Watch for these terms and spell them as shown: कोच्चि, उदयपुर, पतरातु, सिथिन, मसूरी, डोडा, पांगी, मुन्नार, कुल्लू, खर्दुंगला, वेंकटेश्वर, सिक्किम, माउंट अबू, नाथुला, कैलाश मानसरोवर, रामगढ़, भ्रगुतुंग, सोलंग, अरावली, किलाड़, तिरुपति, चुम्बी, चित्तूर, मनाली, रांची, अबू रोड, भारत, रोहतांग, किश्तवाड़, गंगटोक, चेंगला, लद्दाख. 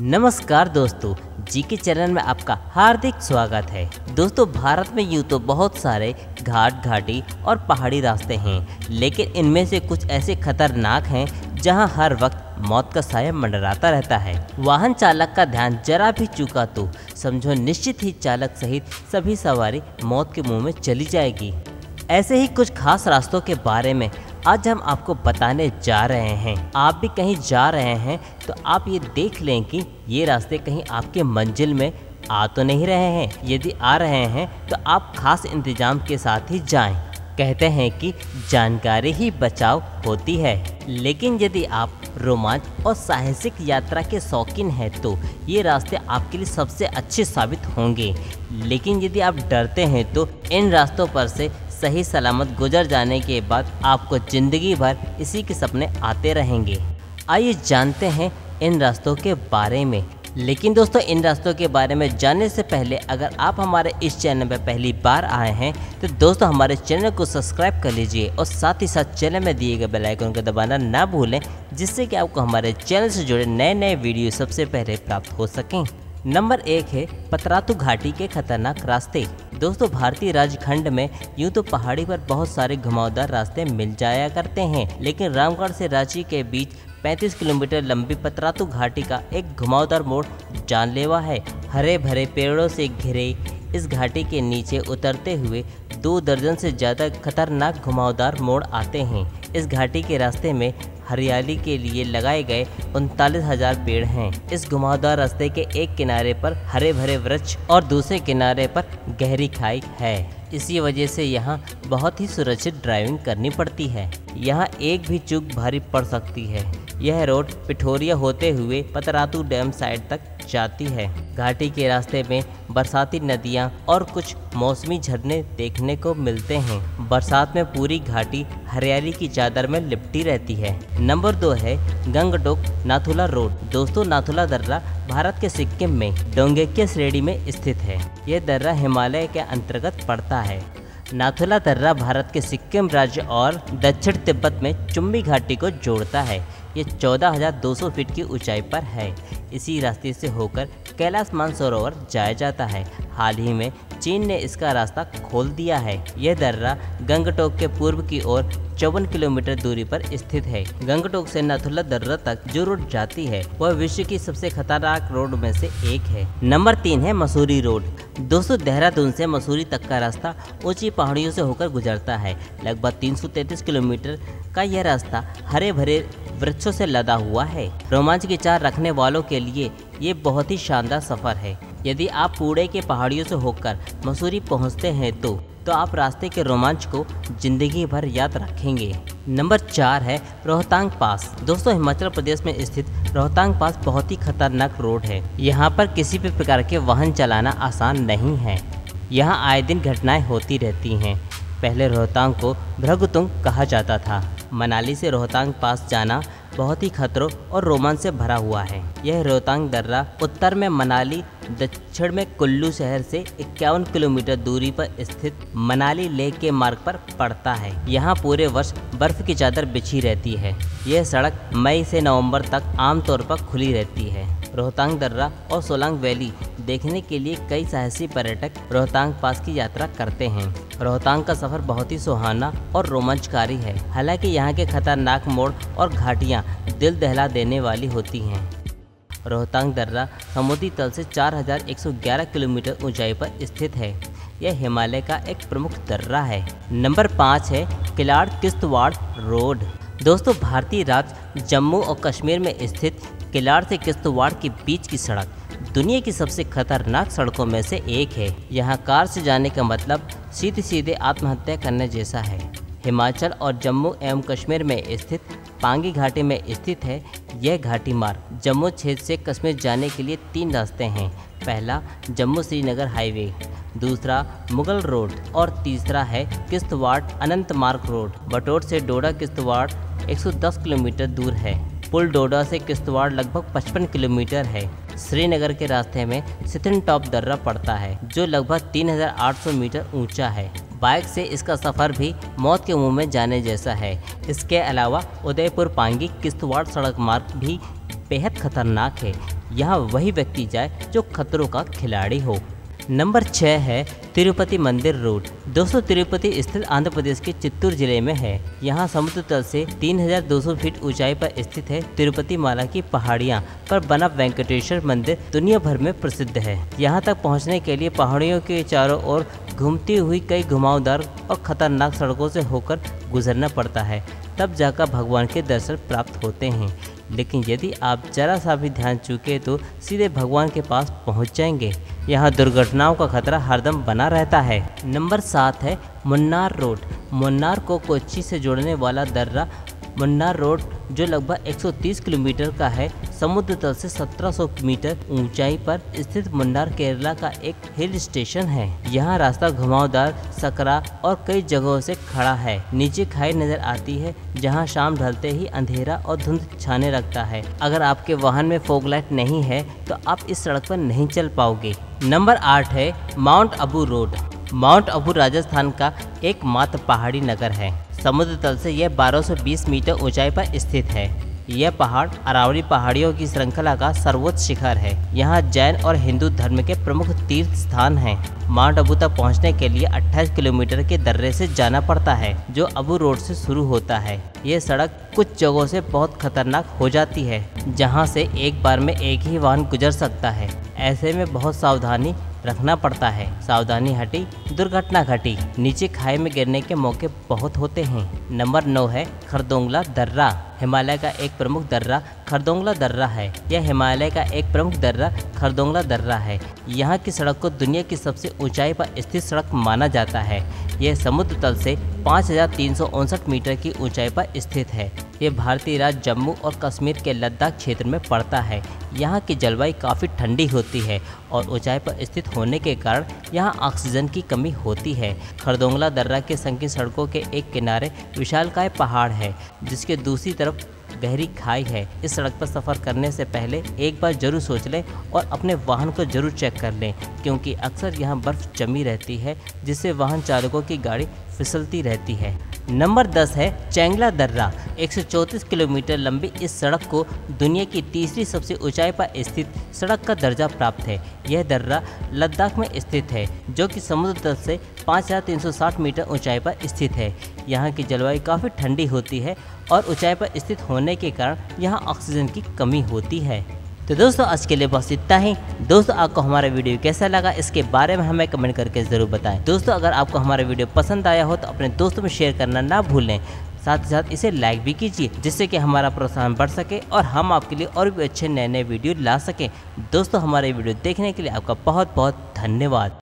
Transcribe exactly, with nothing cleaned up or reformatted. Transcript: नमस्कार दोस्तों, जी के चैनल में आपका हार्दिक स्वागत है। दोस्तों, भारत में यूँ तो बहुत सारे घाट घाटी और पहाड़ी रास्ते हैं, लेकिन इनमें से कुछ ऐसे खतरनाक हैं जहां हर वक्त मौत का साया मंडराता रहता है। वाहन चालक का ध्यान जरा भी चूका तो समझो निश्चित ही चालक सहित सभी सवारी मौत के मुँह में चली जाएगी। ऐसे ही कुछ खास रास्तों के बारे में आज हम आपको बताने जा रहे हैं। आप भी कहीं जा रहे हैं तो आप ये देख लें कि ये रास्ते कहीं आपके मंजिल में आ तो नहीं रहे हैं। यदि आ रहे हैं तो आप खास इंतजाम के साथ ही जाएं। कहते हैं कि जानकारी ही बचाव होती है, लेकिन यदि आप रोमांच और साहसिक यात्रा के शौकीन हैं तो ये रास्ते आपके लिए सबसे अच्छे साबित होंगे। लेकिन यदि आप डरते हैं तो इन रास्तों पर से सही सलामत गुजर जाने के बाद आपको ज़िंदगी भर इसी के सपने आते रहेंगे। आइए जानते हैं इन रास्तों के बारे में। लेकिन दोस्तों, इन रास्तों के बारे में जानने से पहले अगर आप हमारे इस चैनल पर पहली बार आए हैं तो दोस्तों हमारे चैनल को सब्सक्राइब कर लीजिए और साथ ही साथ चैनल में दिए गए बेल आइकन को दबाना ना भूलें, जिससे कि आपको हमारे चैनल से जुड़े नए नए वीडियो सबसे पहले प्राप्त हो सकें। नंबर एक है पतरातु घाटी के खतरनाक रास्ते। दोस्तों, भारतीय राजखंड में यूँ तो पहाड़ी पर बहुत सारे घुमावदार रास्ते मिल जाया करते हैं, लेकिन रामगढ़ से रांची के बीच पैंतीस किलोमीटर लंबी पतरातु घाटी का एक घुमावदार मोड़ जानलेवा है। हरे भरे पेड़ों से घिरे इस घाटी के नीचे उतरते हुए दो दर्जन से ज़्यादा खतरनाक घुमावदार मोड़ आते हैं। इस घाटी के रास्ते में हरियाली के लिए लगाए गए उनतालीस हजार पेड़ हैं। इस घुमावदार रास्ते के एक किनारे पर हरे भरे वृक्ष और दूसरे किनारे पर गहरी खाई है। इसी वजह से यहाँ बहुत ही सुरक्षित ड्राइविंग करनी पड़ती है। यहाँ एक भी चूक भारी पड़ सकती है। यह रोड पिठोरिया होते हुए पतरातु डैम साइड तक जाती है। घाटी के रास्ते में बरसाती नदियाँ और कुछ मौसमी झरने देखने को मिलते हैं। बरसात में पूरी घाटी हरियाली की चादर में लिपटी रहती है। नंबर दो है गंगटोक नाथुला रोड। दोस्तों, नाथुला दर्रा भारत के सिक्किम में डोंगेक्या श्रेणी में स्थित है। यह दर्रा हिमालय के अंतर्गत पड़ता है। नाथुला दर्रा भारत के सिक्किम राज्य और दक्षिण तिब्बत में चुम्बी घाटी को जोड़ता है। ये चौदह हज़ार दो सौ फीट की ऊंचाई पर है। इसी रास्ते से होकर कैलाश मानसरोवर जाया जाता है। हाल ही में चीन ने इसका रास्ता खोल दिया है। यह दर्रा गंगटोक के पूर्व की ओर चौवन किलोमीटर दूरी पर स्थित है। गंगटोक से नाथुला दर्रा तक जो रोड जाती है वह विश्व की सबसे खतरनाक रोड में से एक है। नंबर तीन है मसूरी रोड। दोस्तों, देहरादून से मसूरी तक का रास्ता ऊंची पहाड़ियों से होकर गुजरता है। लगभग तीन सौ तैंतीस किलोमीटर का यह रास्ता हरे भरे वृक्षों से लदा हुआ है। रोमांच की चाह रखने वालों के लिए ये बहुत ही शानदार सफर है। यदि आप पूड़े के पहाड़ियों से होकर मसूरी पहुंचते हैं तो तो आप रास्ते के रोमांच को जिंदगी भर याद रखेंगे। नंबर चार है रोहतांग पास। दोस्तों, हिमाचल प्रदेश में स्थित रोहतांग पास बहुत ही खतरनाक रोड है। यहाँ पर किसी भी प्रकार के वाहन चलाना आसान नहीं है। यहाँ आए दिन घटनाएं होती रहती हैं। पहले रोहतांग को भ्रगुतुंग कहा जाता था। मनाली से रोहतांग पास जाना बहुत ही खतरों और रोमांच से भरा हुआ है। यह रोहतांग दर्रा उत्तर में मनाली, दक्षिण में कुल्लू शहर से इक्यावन किलोमीटर दूरी पर स्थित मनाली लेक के मार्ग पर पड़ता है। यहाँ पूरे वर्ष बर्फ की चादर बिछी रहती है। यह सड़क मई से नवंबर तक आमतौर पर खुली रहती है। रोहतांग दर्रा और सोलंग वैली देखने के लिए कई साहसी पर्यटक रोहतांग पास की यात्रा करते हैं। रोहतांग का सफर बहुत ही सुहाना और रोमांचकारी है। हालांकि यहाँ के खतरनाक मोड़ और घाटियाँ दिल दहला देने वाली होती हैं। रोहतांग दर्रा समुद्री तल से चार हज़ार एक सौ ग्यारह किलोमीटर ऊंचाई पर स्थित है। यह हिमालय का एक प्रमुख दर्रा है। नंबर पाँच है किलाड़ किश्तवाड़ रोड। दोस्तों, भारतीय राज्य जम्मू और कश्मीर में स्थित किलाड़ से किश्तवाड़ के बीच की सड़क दुनिया की सबसे खतरनाक सड़कों में से एक है। यहाँ कार से जाने का मतलब सीधे सीधे आत्महत्या करने जैसा है। हिमाचल और जम्मू एवं कश्मीर में स्थित पांगी घाटी में स्थित है। यह घाटी मार्ग जम्मू क्षेत्र से कश्मीर जाने के लिए तीन रास्ते हैं। पहला जम्मू श्रीनगर हाईवे, दूसरा मुगल रोड और तीसरा है किश्तवाड़ अनंत मार्ग रोड। बटोट से डोडा किश्तवाड़ एक सौ दस किलोमीटर दूर है। पुल डोडा से किश्तवाड़ लगभग पचपन किलोमीटर है। श्रीनगर के रास्ते में सिथिन टॉप दर्रा पड़ता है, जो लगभग तीन हज़ार आठ सौ मीटर ऊंचा है। बाइक से इसका सफ़र भी मौत के मुंह में जाने जैसा है। इसके अलावा उदयपुर पांगी किश्तवाड़ सड़क मार्ग भी बेहद खतरनाक है। यहाँ वही व्यक्ति जाए जो खतरों का खिलाड़ी हो। नंबर छः है तिरुपति मंदिर रोड। दोस्तों तिरुपति स्थित आंध्र प्रदेश के चित्तूर जिले में है। यहाँ समुद्र तल से तीन हज़ार दो सौ फीट ऊंचाई पर स्थित है तिरुपति माला की पहाड़ियाँ पर बना वेंकटेश्वर मंदिर दुनिया भर में प्रसिद्ध है। यहाँ तक पहुँचने के लिए पहाड़ियों के चारों ओर घूमती हुई कई घुमावदार और खतरनाक सड़कों से होकर गुजरना पड़ता है, तब जाकर भगवान के दर्शन प्राप्त होते हैं। लेकिन यदि आप जरा सा भी ध्यान चूके तो सीधे भगवान के पास पहुंच जाएंगे। यहाँ दुर्घटनाओं का खतरा हरदम बना रहता है। नंबर सात है मुन्नार रोड। मुन्नार को कोच्चि से जोड़ने वाला दर्रा मुन्नार रोड, जो लगभग एक सौ तीस किलोमीटर का है, समुद्र तल से सत्रह सौ मीटर ऊंचाई पर स्थित मुन्नार केरला का एक हिल स्टेशन है। यहाँ रास्ता घुमावदार, सकरा और कई जगहों से खड़ा है। नीचे खाई नजर आती है जहाँ शाम ढलते ही अंधेरा और धुंध छाने लगता है। अगर आपके वाहन में फॉग लाइट नहीं है तो आप इस सड़क पर नहीं चल पाओगे। नंबर आठ है माउंट अबू रोड। माउंट अबू Rajasthan का एकमात्र पहाड़ी नगर है। समुद्र तल से यह बारह सौ बीस मीटर ऊंचाई पर स्थित है। यह पहाड़ अरावली पहाड़ियों की श्रृंखला का सर्वोच्च शिखर है। यहाँ जैन और हिंदू धर्म के प्रमुख तीर्थ स्थान हैं। माउंट अबू तक पहुँचने के लिए अट्ठाईस किलोमीटर के दर्रे से जाना पड़ता है, जो अबू रोड से शुरू होता है। यह सड़क कुछ जगहों से बहुत खतरनाक हो जाती है, जहाँ से एक बार में एक ही वाहन गुजर सकता है। ऐसे में बहुत सावधानी रखना पड़ता है। सावधानी हटी दुर्घटना घटी। नीचे खाई में गिरने के मौके बहुत होते हैं। नंबर नौ है खर्दुंगला दर्रा। हिमालय का एक प्रमुख दर्रा खर्दुंगला दर्रा है। यह हिमालय का एक प्रमुख दर्रा खर्दुंगला दर्रा है। यहाँ की सड़क को दुनिया की सबसे ऊंचाई पर स्थित सड़क माना जाता है। यह समुद्र तल से पाँच हजार तीन सौ उनसठ मीटर की ऊंचाई पर स्थित है। यह भारतीय राज्य जम्मू और कश्मीर के लद्दाख क्षेत्र में पड़ता है। यहाँ की जलवायु काफ़ी ठंडी होती है और ऊंचाई पर स्थित होने के कारण यहाँ ऑक्सीजन की कमी होती है। खरदोंगला दर्रा के संकीर्ण सड़कों के एक किनारे विशालकाय पहाड़ है, जिसके दूसरी तरफ गहरी खाई है। इस सड़क पर सफ़र करने से पहले एक बार जरूर सोच लें और अपने वाहन को जरूर चेक कर लें, क्योंकि अक्सर यहाँ बर्फ़ जमी रहती है, जिससे वाहन चालकों की गाड़ी फिसलती रहती है। नंबर दस है चेंगला दर्रा। एक सौ चौंतीस किलोमीटर लंबी इस सड़क को दुनिया की तीसरी सबसे ऊंचाई पर स्थित सड़क का दर्जा प्राप्त है। यह दर्रा लद्दाख में स्थित है, जो कि समुद्र तल से पाँच हज़ार तीन सौ साठ मीटर ऊंचाई पर स्थित है। यहाँ की जलवायु काफ़ी ठंडी होती है और ऊंचाई पर स्थित होने के कारण यहाँ ऑक्सीजन की कमी होती है। तो दोस्तों आज के लिए बस इतना ही। दोस्तों आपको हमारा वीडियो कैसा लगा इसके बारे में हमें कमेंट करके ज़रूर बताएं। दोस्तों अगर आपको हमारा वीडियो पसंद आया हो तो अपने दोस्तों में शेयर करना ना भूलें। साथ ही साथ इसे लाइक भी कीजिए, जिससे कि हमारा प्रोत्साहन बढ़ सके और हम आपके लिए और भी अच्छे नए नए वीडियो ला सकें। दोस्तों हमारे वीडियो देखने के लिए आपका बहुत बहुत धन्यवाद।